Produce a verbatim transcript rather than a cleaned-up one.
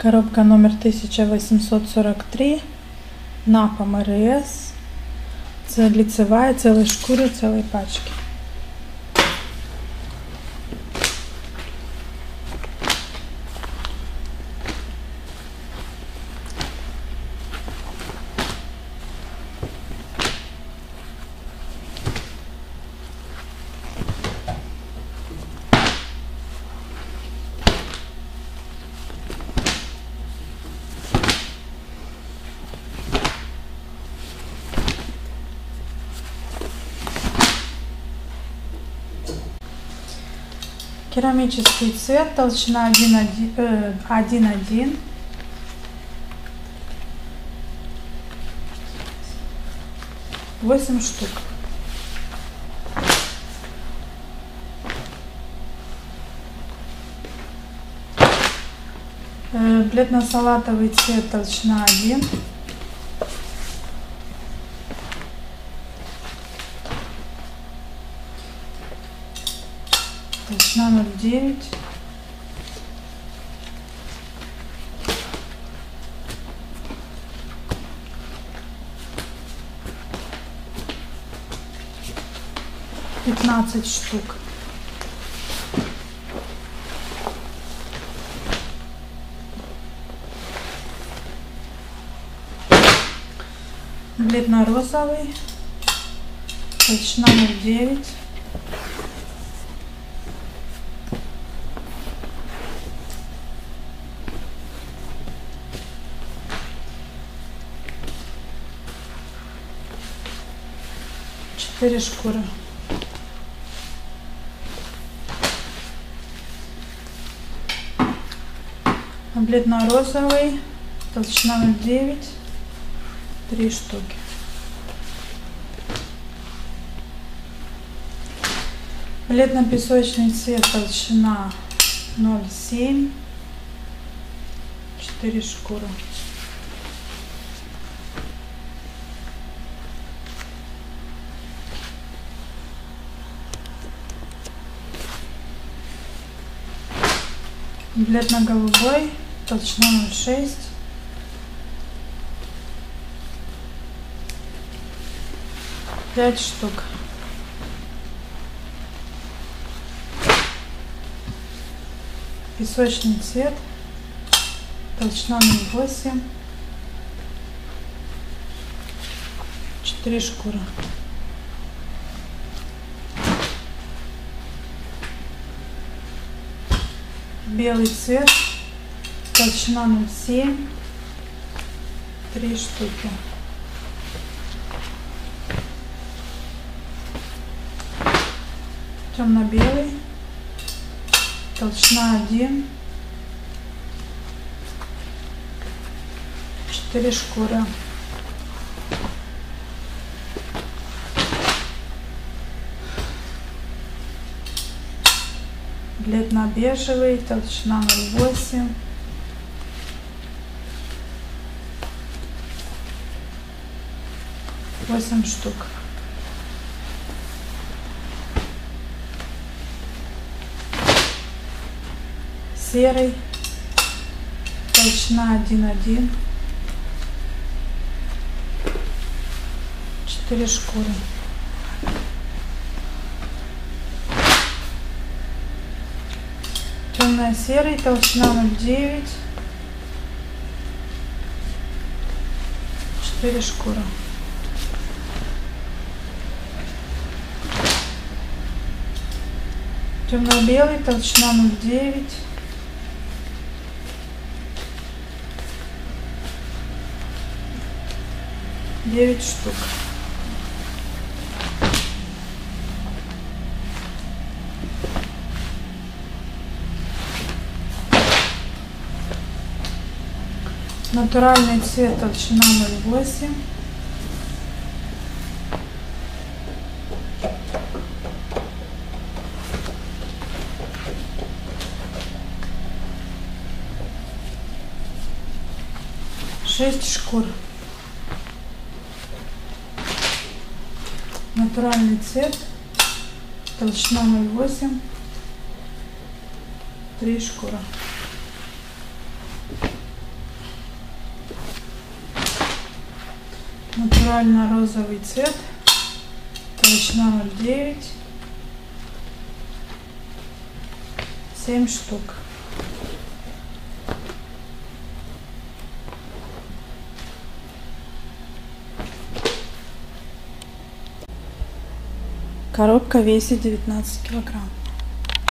Коробка номер тысяча восемьсот сорок три, Напа эм эр эс, лицевая, целой шкуры, целой пачки. Керамический цвет, толщина один один. восемь штук. Бледно-салатовый цвет, толщина один. Толщина ноль девять. пятнадцать штук. Бледно-розовый. Толщина ноль девять. четыре шкуры. Бледно-розовый, толщина ноль девять, три штуки. Бледно-песочный цвет, толщина ноль семь, четыре шкуры. Бледно-голубой, толщина ноль шесть. пять штук. Песочный цвет, толщина ноль восемь. четыре шкуры. Белый цвет, толщина ноль семь, три штуки. Темно-белый, толщина один, четыре шкуры. Бледно-бежевый, толщина ноль восемь, восемь штук. Серый, толщина один один, четыре шкуры. Темно-серый, толщина ноль девять, четыре шкуры. Темно-белый, толщина ноль девять, девять штук. Натуральный цвет, толщина ноль восемь. шесть шкур. Натуральный цвет, толщина ноль восемь, три шкуры. натурально-розовый цвет, толщина ноль девять, семь штук. Коробка весит девятнадцать килограмм.